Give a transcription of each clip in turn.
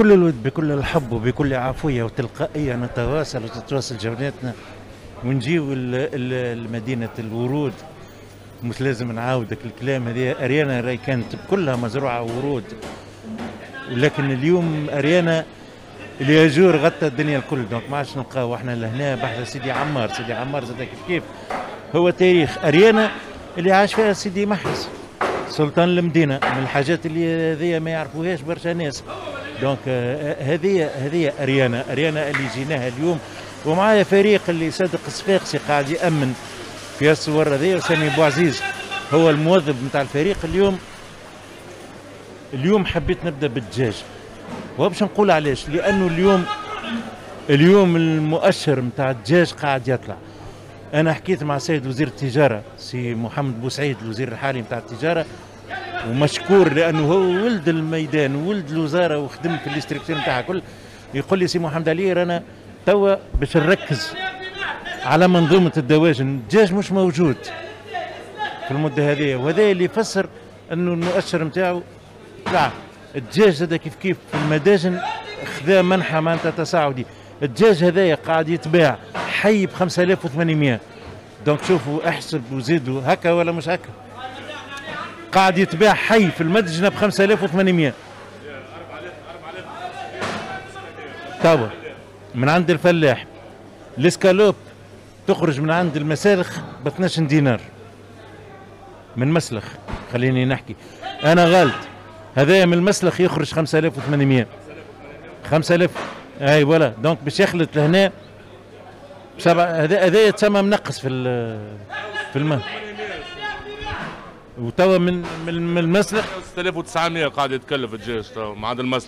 بكل الود بكل الحب وبكل عفوية وتلقائية نتواصل وتتواصل جولاتنا ونجيو لمدينة الورود. مش لازم نعاودك الكلام، هذه أريانا راهي كانت كلها مزروعة ورود، ولكن اليوم أريانا الياجور غطى الدنيا الكل، دونك ما عادش نلقاو احنا لهنا بحث سيدي عمار زاد كيف هو تاريخ أريانا اللي عاش فيها سيدي محرز سلطان المدينة. من الحاجات اللي هذيا ما يعرفوهاش برشا ناس، دونك هذه أريانا اللي جيناها اليوم، ومعايا فريق اللي صادق الصفاقسي قاعد يأمن في الصور هذه، وسامي بوعزيز هو الموظف نتاع الفريق. اليوم حبيت نبدا بالدجاج، وباش نقول علاش، لانه اليوم المؤشر نتاع الدجاج قاعد يطلع. انا حكيت مع سيد وزير التجاره سي محمد بوسعيد الوزير الحالي نتاع التجاره، ومشكور لانه هو ولد الميدان ولد الوزاره وخدم في الاستركتور نتاعها كل. يقول لي سي محمد علي رانا توا باش نركز على منظومه الدواجن، الدجاج مش موجود في المده هذه، وهذا اللي يفسر انه المؤشر نتاعو طلع. الدجاج زاد كيف في المداجن خذا منحى معناتها تصاعدي، الدجاج هذايا قاعد يتباع حي ب 5800، دونك شوفوا احسب وزيدوا هكا ولا مش هكا، قاعد يتباع حي في المدجنه ب 5800 توا من عند الفلاح. الاسكالوب تخرج من عند المسالخ ب 12 دينار من مسلخ، خليني نحكي انا غلط، هذايا من المسلخ يخرج 5800 5000 اي ولا، دونك باش يخلط لهنا سبع، هذايا تسمى منقص في الماء. وتوا من المسلخ 6900 قاعد يتكلف الدجاج توا من عند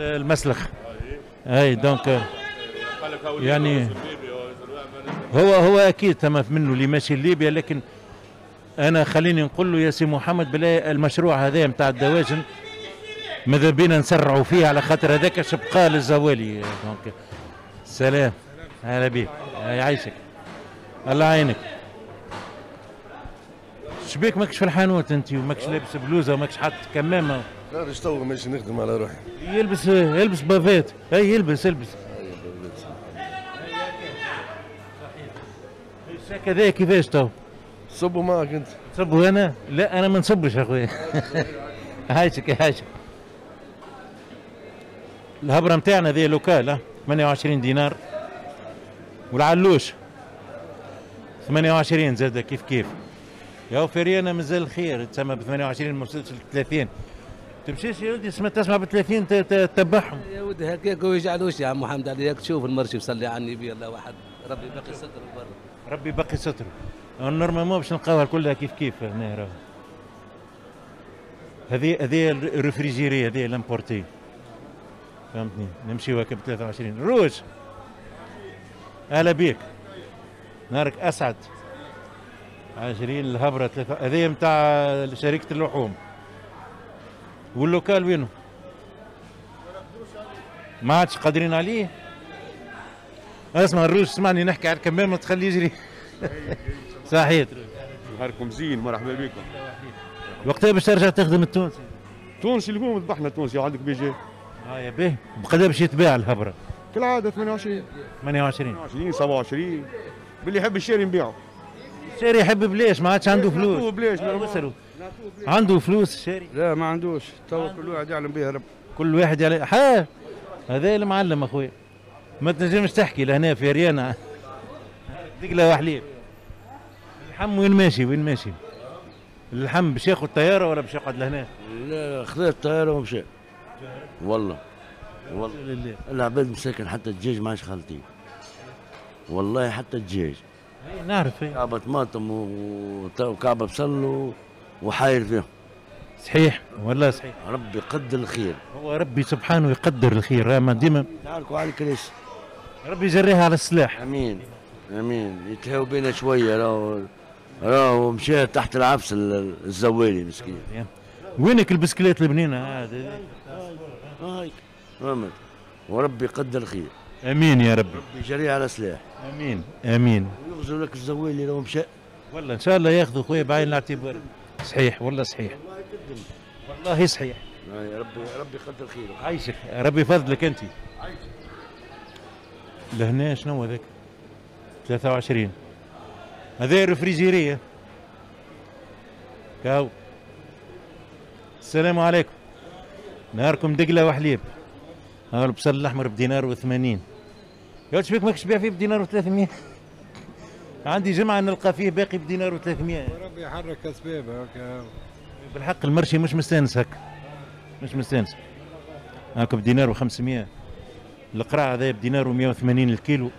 المسلخ اي، دونك يعني هو اكيد تم منه اللي ماشي لليبيا، لكن انا خليني نقول له يا سي محمد بلا المشروع هذا نتاع الدواجن ماذا بينا نسرعوا فيه، على خاطر هذاك شبقال الزوالي. دونك سلام، هلا بيك، يعيشك، الله يعينك. شبيك ماكش في الحانوت انت وماكش لابس بلوزه وماكش حاط كمامه؟ لا باش تو ماشي نخدم على روحي. يلبس بافات، اي يلبس الشاك هذايا كيفاش تو؟ صبوا معك انت. صبوا انا؟ لا انا ما نصبش يا اخويا. عايشك. الهبره نتاعنا ذي لوكال 28 دينار، والعلوش 28 زاد كيف يا فريانا مازال خير، تسمى ب 28 ما وصلتش ل 30. تمشيش يا ودي تسمع ب 30 تتبعهم يا ودي هكاك ويجعلوش. يا عم محمد عليك تشوف المرشي وصلي على النبي الله واحد، ربي باقي ستر نورمالمون باش نلقاوها كلها كيف هنا راهو. هذه الريفريجيري هذه لامبورتي، فهمتني، نمشيو هكا ب 23. روج اهلا بيك، نهارك اسعد. 20 الهبره 3 هذه نتاع شركه اللحوم. واللوكال وينو؟ ما عادش قادرين عليه. اسمع الروج، اسمعني نحكي على الكمام ما تخليه يجري. صحيت، نهاركم زين، مرحبا بكم. وقتها باش ترجع تخدم التونسي؟ تونسي اليوم ذبحنا تونسي وعندك بيجي. يا باهي، بقدر باش يتباع الهبره؟ كالعاده 28 27، باللي يحب الشاري نبيعه. الشاري يحب بلاش، ما عادش عنده فلوس. بلاش عنده فلوس الشاري؟ لا ما عندوش، توا كل واحد يعلم بها رب. كل واحد يعلم ها، هذا المعلم اخويا، ما تنجمش تحكي لهنا في أريانا دقله وحليب. اللحم وين ماشي؟ اللحم باش ياخذ طياره ولا باش يقعد لهنا؟ لا خذا طياره ومشى. والله العباد مساكن حتى الدجاج ما عادش خالطين، والله حتى الدجاج نعرف كعبه طماطم وكعبه بصل وحاير فيهم. صحيح والله صحيح، ربي يقدر الخير، هو ربي سبحانه يقدر الخير، راهما ديما تعاركوا على الكريس، ربي يجريها على السلاح. امين. يتهاو بينا شويه، راهو مشى تحت العفس الزوالي مسكين. وينك البسكليت البنينه هذه؟ هاي فهمت، وربي يقدر الخير. امين يا ربي يجريها على سلاح. امين. يغزو لك الزوالي لو مشى، والله ان شاء الله ياخذوا خويا بعين الاعتبار. صحيح والله صحيح يعني ربي يقدر خيره. عايشك ربي يفضلك انت. عايشك. لهنا شنو هذاك؟ 23 هذا رفريجيريه. كاو. السلام عليكم. نهاركم دقله وحليب. ها البصل الاحمر بدينار و80. يا شبيك ماكش بايع فيه بدينار و300. عندي جمعه نلقى فيه باقي بدينار و300. ربي يحرك اسبابه هكا. بالحق المرشي مش مستانس هكا. مش مستانس. هاكا بدينار و500. القراع هذايا بدينار و180 الكيلو.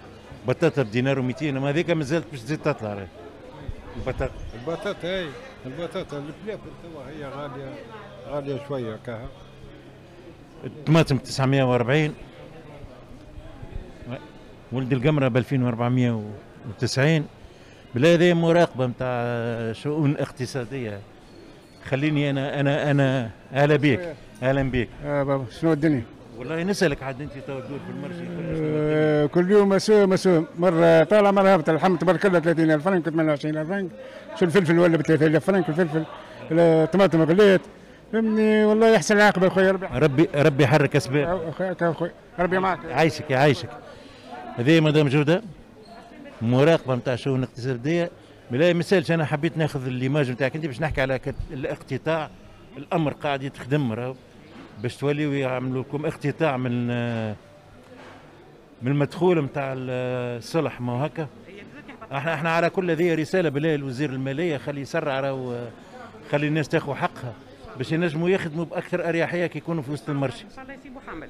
بطاطا بدينار و200، اما هذيك مازالت باش تزيد تطلع راهي. البطاطا. البطاطا هاي، البطاطا الفلافل توا هي غاليه، غاليه شويه هكاها. الطماطم 940. ولد القمره ب 2490. بلا هذه مراقبه نتاع شؤون اقتصاديه. خليني انا اهلا بك. اهلا بك. بابا شنو الدنيا؟ والله نسألك عاد انت تو تدور في المرشي كل يوم مسوم مره طالع مره هابطه. الحمد تبارك الله 30000 فرنك 28000 فرنك. شو الفلفل ولا ب 3000 فرنك الفلفل. الطماطم غليت فهمني. والله يحسن العاقبه اخويا. ربي يحرك اسباب. اخويا ربي معك. عايشك يعيشك. هذه مدام جوده مراقبه نتاع شؤون اقتصاديه. بلا مثالش انا حبيت ناخذ الليماج نتاعك انت باش نحكي على الاقتطاع. الامر قاعد يتخدم راهو باش توليو يعملوا لكم اقتطاع من المدخول نتاع الصلح. ما هكا احنا على كل هذه رساله بالله لوزير الماليه. خلي يسرع راهو، خلي الناس تاخذ حقها باش ينجموا يخدموا باكثر اريحيه كي يكونوا في وسط المرشي. ان شاء الله يا سي محمد.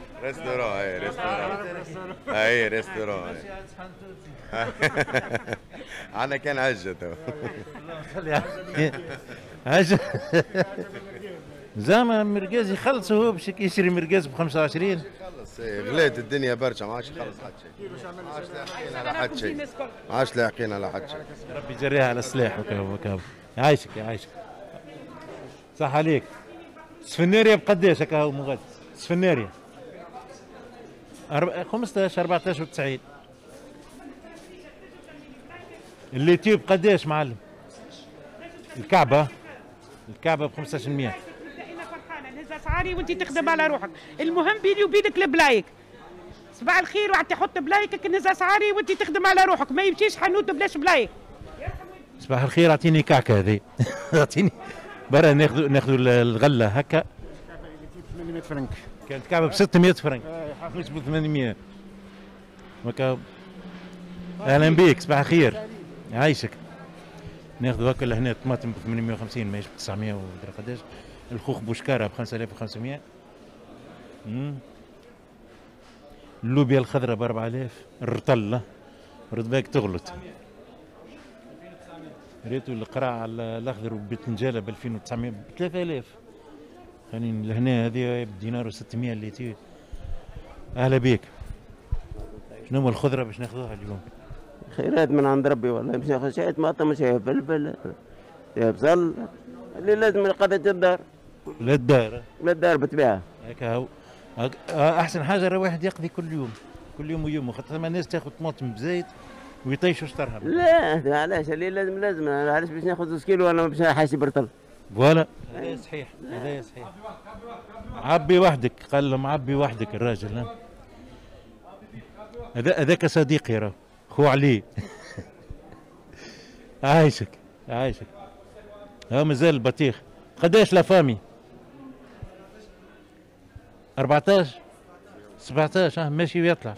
ريستورون اي ريستورون. اي ريستورون. انا كان عجة تو. عجة زعما مرقاز يخلص هو باش يشري مرقاز ب 25. يخلص غلات الدنيا برشا ما عادش يخلص حتى شيء. ما عادش لاحقين على حتى شيء. ربي يجريها على الصلاح. وكا عايشك عايشك. صح عليك. سفناريا بقداش هكا هو من غد؟ سفناريا 15 14 و90. الليتي بقداش معلم؟ الكعبه ب 1500. اسعاري وانت تخدم على روحك. المهم بيني وبينك البلايك صباح الخير. وقت تحط بلايكك نز اسعاري وانت تخدم على روحك. ما يمشيش حنوت بلاش بلايك. صباح الخير. اعطيني كعكه هذه. اعطيني برا ناخذ الغله هكا. 800 فرنك كانت كعبه ب 600 فرنك مش ب 800. اهلا بيك. صباح الخير. عايشك. ناخذ هكا لهنا الطماطم ب 850 ماهيش ب 900 ودرا قداش. الخوخ بوشكاره ب 5500. اللوبيا الخضراء ب 4000. الرطله رد تغلط. ريتو القراع الاخضر بالبتنجاله ب 2900 ب 3000. خلينا لهنا هذه بدينار و600 اللي تي. اهلا بيك. شنو هما الخضره باش ناخذوها اليوم؟ خيرات من عند ربي والله. باش ناخذ شويه طماطم شويه فلفل شويه بصل اللي لازم لقضية الدار. للدار بالطبيعة. هكا هو أحسن حاجة راه واحد يقضي كل يوم ويوم. خاطر ثما ناس تاخذ طماطم بزيت ويطيشوا شطرها. لا علاش اللي لازم علاش باش ناخذ زوج كيلو أنا باش حاسب رطل. فوالا هذايا صحيح هذايا صحيح. عبي وحدك قال لهم عبي وحدك الراجل. هذاك صديقي راه خو علي. عايشك عايشك. ها مازال البطيخ قداش لافامي؟ 14 17 ماشي ويطلع.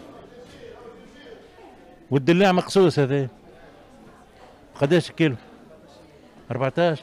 والدلاع مقصوص هذا قداش الكيلو؟ 14.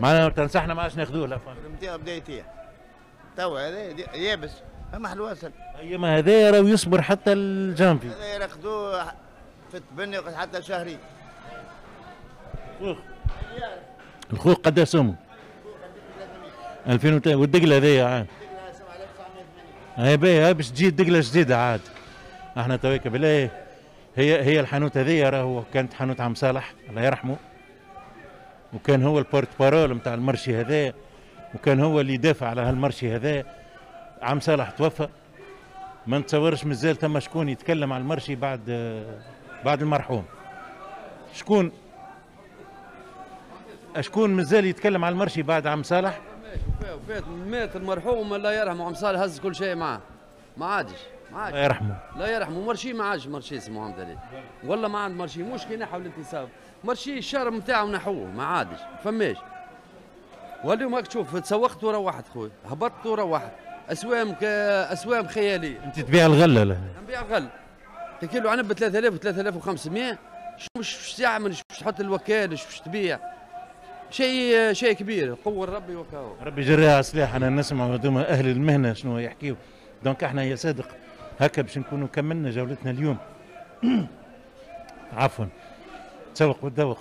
معناها تنصحنا ما عادش ناخذوه لا فهمت. بدا يطيح. تو هذا يابس اما حلو عسل. ايما هذا راهو يصبر حتى الجانفي. هذا ياخذوه في التبني حتى شهرين. خوخ. الخوخ قداش سمو؟ 2000 والدقله هذيا عاد. هاي باهي هاي باش تجي دقله جديده عاد. احنا تويك بالله هي الحانوت هذيا راهو كانت حانوت عم صالح الله يرحمه. وكان هو البورت بارول نتاع المرشي هذايا وكان هو اللي دافع على هالمرشي هذايا. عم صالح توفى ما نتصورش مازال ثم شكون يتكلم على المرشي بعد المرحوم. شكون مازال يتكلم على المرشي بعد عم صالح؟ مات المرحوم الله يرحمه عم صالح هز كل شيء معاه ما عادش الله يرحمه مرشي ما عادش مرشي اسمه حمد عليه والله ما عاد مرشي مش كي نحو الانتصاب مرشي الشرم نتاعو نحوه ما عادش ما فماش واليوم راك تشوف تسوقت وروحت خويا هبطت وروحت اسوام خياليه انت تبيع الغله لهنا نبيع الغل كيلو عنب ب 3000 3500 مش تعمل مش تحط الوكاله مش تبيع شيء كبير قوة ربي وكاو ربي جريها سلاح انا نسمع دوما اهل المهنه شنو يحكيو دونك احنا يا صادق هكا باش نكونوا كملنا جولتنا اليوم عفوا تسوق وتذوق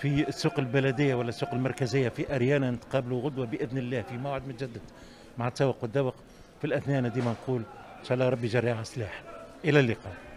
في السوق البلديه ولا السوق المركزيه في اريانا نتقابلوا غدوه باذن الله في موعد متجدد مع تسوق وتذوق في الاثنين ديما نقول ان شاء الله ربي جريها سلاح الى اللقاء.